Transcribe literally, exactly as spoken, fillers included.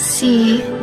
See